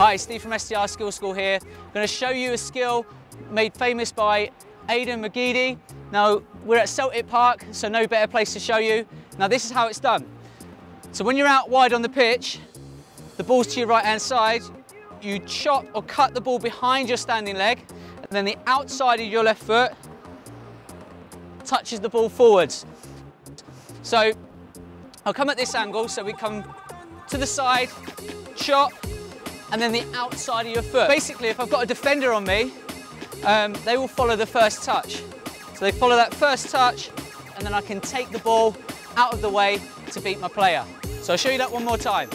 Hi, Steve from STR Skill School here. I'm going to show you a skill made famous by Aidan McGeady. Now, we're at Celtic Park, so no better place to show you. Now, this is how it's done. So when you're out wide on the pitch, the ball's to your right-hand side, you chop or cut the ball behind your standing leg, and then the outside of your left foot touches the ball forwards. So I'll come at this angle, so we come to the side, chop, and then the outside of your foot. Basically, if I've got a defender on me, they will follow the first touch. So they follow that first touch, and then I can take the ball out of the way to beat my player. So I'll show you that one more time.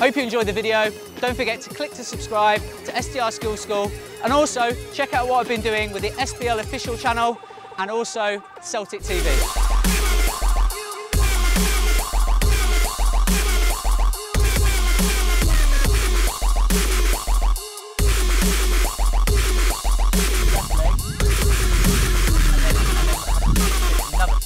Hope you enjoyed the video. Don't forget to click to subscribe to STR Skill School, and also check out what I've been doing with the SPL official channel and also Celtic TV.